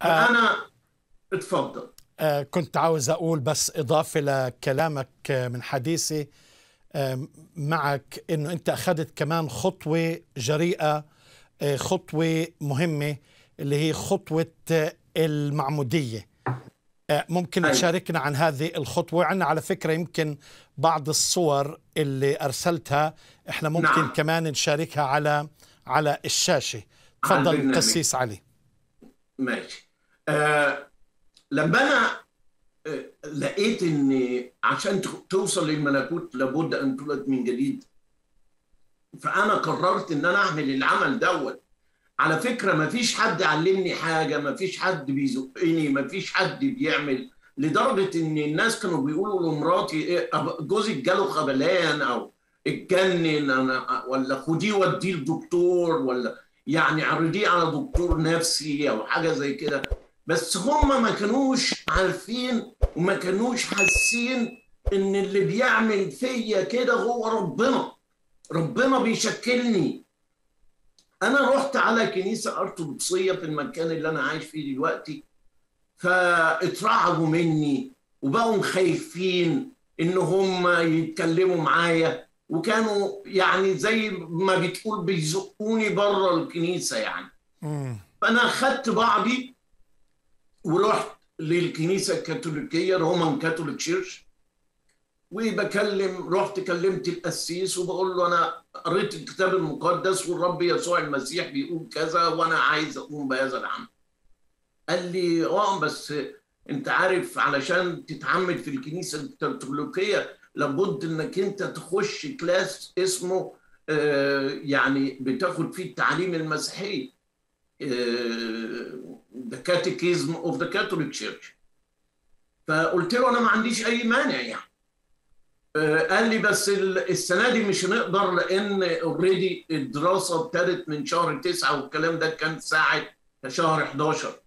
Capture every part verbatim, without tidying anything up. فأنا اتفضل. آه كنت عاوز أقول بس إضافة لكلامك من حديثي معك، أنه أنت أخذت كمان خطوة جريئة، خطوة مهمة اللي هي خطوة المعمودية. ممكن تشاركنا عن هذه الخطوة؟ عنا على فكرة يمكن بعض الصور اللي أرسلتها إحنا ممكن نعم. كمان نشاركها على على الشاشة. تفضل القسيس علي. ماشي. آه لما أنا لقيت أن عشان توصل للملكوت لابد أن تولد من جديد، فأنا قررت أن أنا أعمل العمل دوت. على فكرة ما فيش حد علمني حاجة، ما فيش حد بيزقني، ما فيش حد بيعمل، لدرجة ان الناس كانوا بيقولوا لمراتي جوزك جاله خبلان او اتجنن، انا ولا خديه وديه لدكتور، ولا يعني عرضيه على دكتور نفسي او حاجة زي كده. بس هم ما كانوش عارفين وما كانوش حاسين ان اللي بيعمل فيا كده هو ربنا. ربنا بيشكلني. أنا رحت على كنيسة أرثوذكسية في المكان اللي أنا عايش فيه دلوقتي، فاترعبوا مني وبقوا خايفين إن هم يتكلموا معايا، وكانوا يعني زي ما بتقول بيزقوني بره الكنيسة يعني. فأنا أخدت بعضي ورحت للكنيسة الكاثوليكية رومان كاثوليك تشيرش، وبكلم رحت كلمت القسيس وبقول له انا قريت الكتاب المقدس والرب يسوع المسيح بيقول كذا وانا عايز اقوم بهذا العمل. قال لي اه بس انت عارف علشان تتعمد في الكنيسه الكاثوليكيه لابد انك انت تخش كلاس اسمه آه يعني بتاخد فيه التعليم المسيحي، ذا كاتيكيزم اوف ذا كاثوليك تشيرش. فقلت له انا ما عنديش اي مانع يعني. قال لي بس السنه دي مش هنقدر لان اوريدي الدراسه ابتدت من شهر تسعة والكلام ده كان ساعه شهر حداشر.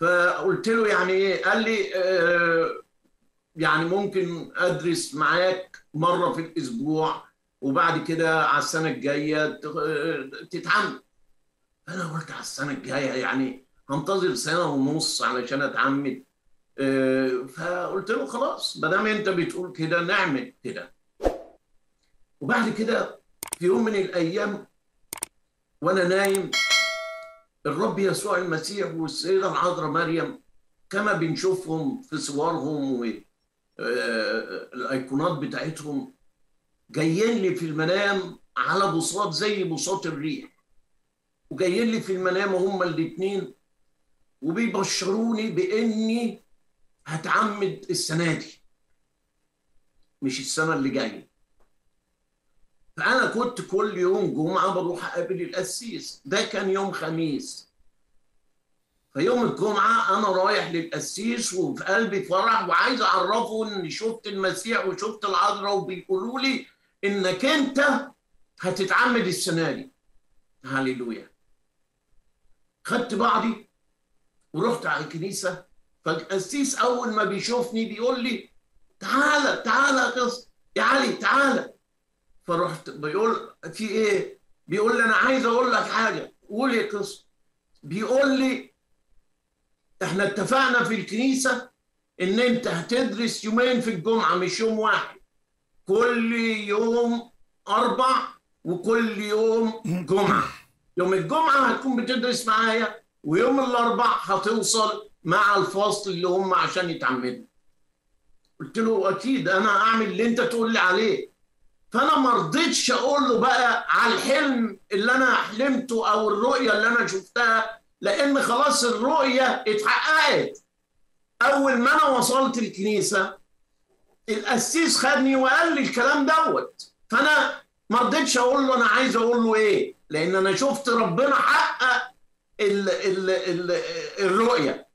فقلت له يعني ايه؟ قال لي آه يعني ممكن ادرس معاك مره في الاسبوع وبعد كده على السنه الجايه تتعمد. انا قلت على السنه الجايه يعني هنتظر سنه ونص علشان اتعمد. فقلت له خلاص ما دام انت بتقول كده نعمل كده. وبعد كده في يوم من الايام وانا نايم الرب يسوع المسيح والسيده العذراء مريم كما بنشوفهم في صورهم والايقونات بتاعتهم جايين لي في المنام على بساط زي بساط الريح، وجايين لي في المنام هما الاثنين وبيبشروني باني هتعمد السنه دي مش السنه اللي جايه. فانا كنت كل يوم جمعه بروح اقابل القسيس، ده كان يوم خميس. فيوم الجمعه انا رايح للقسيس وفي قلبي فرح وعايز اعرفه اني شفت المسيح وشفت العذراء وبيقولوا لي انك انت هتتعمد السنه دي. هللويا. خدت بعضي ورحت على الكنيسه. فالقسيس اول ما بيشوفني بيقول لي تعالى تعالى يا قس يا علي تعالى. فرحت بيقول في ايه؟ بيقول لي انا عايز اقول لك حاجه. قول يا قس. بيقول لي احنا اتفقنا في الكنيسه ان انت هتدرس يومين في الجمعه مش يوم واحد، كل يوم اربع وكل يوم جمعه. يوم الجمعه هتكون بتدرس معايا ويوم الاربع هتوصل مع الفاصل اللي هم عشان يتعمدوا. قلت له اكيد انا هعمل اللي انت تقول لي عليه. فانا ما رضيتش اقول له بقى على الحلم اللي انا حلمته او الرؤيه اللي انا شفتها، لان خلاص الرؤيه اتحققت. اول ما انا وصلت الكنيسه القسيس خدني وقال لي الكلام دوت، فانا ما رضيتش اقول له انا عايز اقول له ايه، لان انا شفت ربنا حقق ال ال ال الرؤيه.